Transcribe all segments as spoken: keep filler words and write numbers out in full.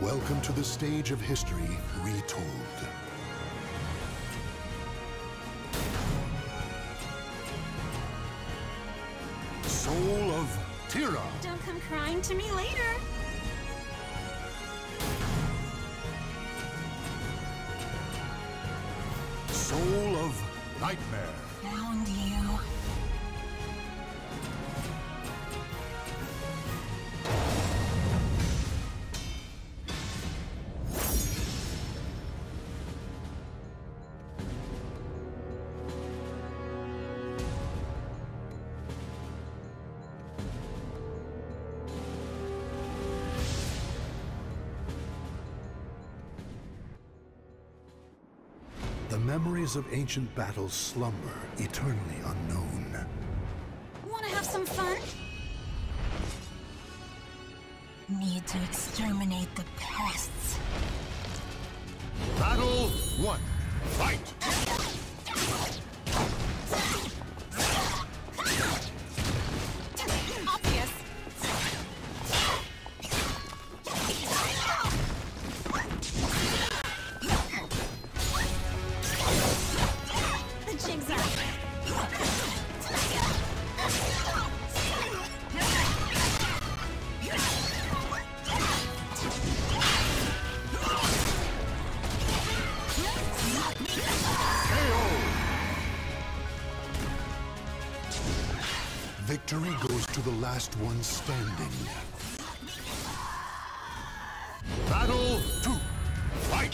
Welcome to the stage of history retold. Soul of Tira. Don't come crying to me later. Soul of Nightmare. Found you. The memories of ancient battles slumber, eternally unknown. Wanna have some fun? Need to exterminate the pests. Battle one. Fight! Victory goes to the last one standing. Battle two. Fight!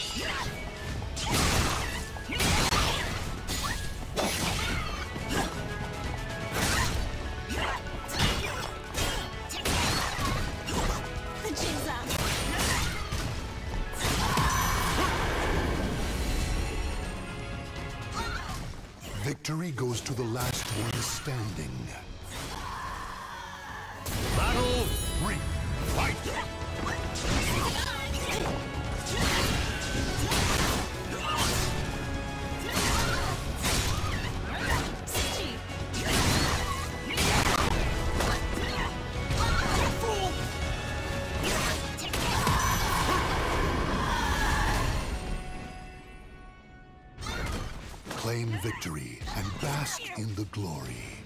Victory goes to the last one standing. Battle three. Claim victory and bask in the glory.